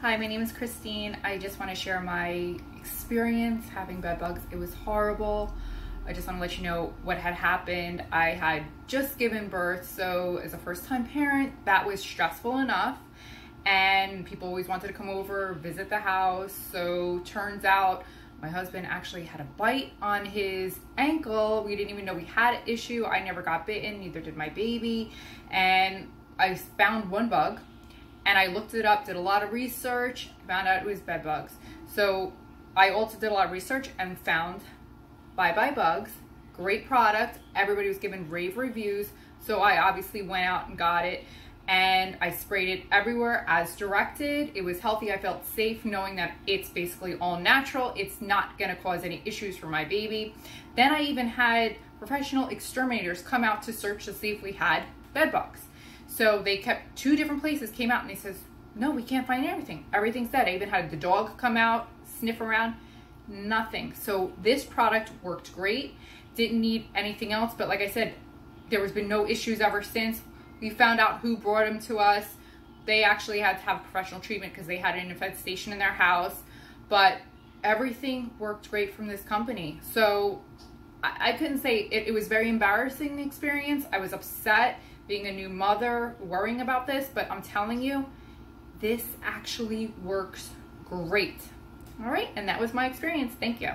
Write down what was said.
Hi, my name is Christine. I just want to share my experience having bed bugs. It was horrible. I just want to let you know what had happened. I had just given birth, so as a first-time parent, that was stressful enough. And people always wanted to come over, visit the house. So turns out my husband actually had a bite on his ankle. We didn't even know we had an issue. I never got bitten, neither did my baby. And I found one bug. And I looked it up, did a lot of research, found out it was bed bugs. So I also did a lot of research and found Say Bye Bugs, great product. Everybody was giving rave reviews. So I obviously went out and got it and I sprayed it everywhere as directed. It was healthy. I felt safe knowing that it's basically all natural. It's not gonna cause any issues for my baby. Then I even had professional exterminators come out to search to see if we had bed bugs. So they kept two different places, came out and they says, no, we can't find everything. Everything's dead. I even had the dog come out, sniff around, nothing. So this product worked great. Didn't need anything else. But like I said, there has been no issues ever since. We found out who brought them to us. They actually had to have professional treatment because they had an infestation in their house. But everything worked great from this company. So I couldn't say it was very embarrassing experience. I was upset. Being a new mother, worrying about this, but I'm telling you, this actually works great. All right, and that was my experience. Thank you.